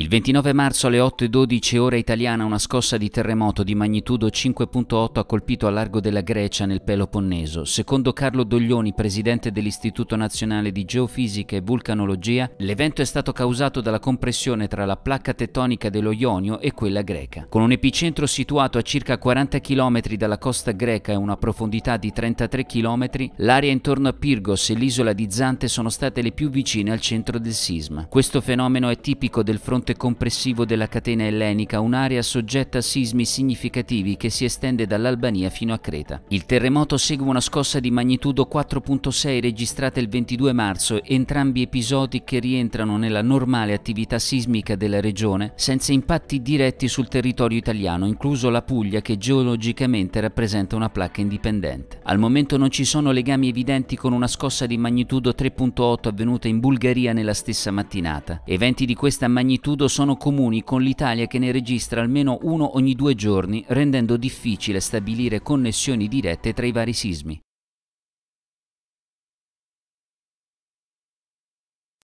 Il 29 marzo alle 8:12 ora italiana una scossa di terremoto di magnitudo 5.8 ha colpito a largo della Grecia nel Peloponneso. Secondo Carlo Doglioni, presidente dell'Istituto Nazionale di Geofisica e Vulcanologia, l'evento è stato causato dalla compressione tra la placca tettonica dello Ionio e quella greca. Con un epicentro situato a circa 40 km dalla costa greca e una profondità di 33 km, l'area intorno a Pyrgos e l'isola di Zante sono state le più vicine al centro del sisma. Questo fenomeno è tipico del fronte compressivo della catena ellenica, un'area soggetta a sismi significativi che si estende dall'Albania fino a Creta. Il terremoto segue una scossa di magnitudo 4.6 registrata il 22 marzo, entrambi episodi che rientrano nella normale attività sismica della regione, senza impatti diretti sul territorio italiano, incluso la Puglia che geologicamente rappresenta una placca indipendente. Al momento non ci sono legami evidenti con una scossa di magnitudo 3.8 avvenuta in Bulgaria nella stessa mattinata. Eventi di questa magnitudo sono comuni con l'Italia che ne registra almeno uno ogni 2 giorni, rendendo difficile stabilire connessioni dirette tra i vari sismi.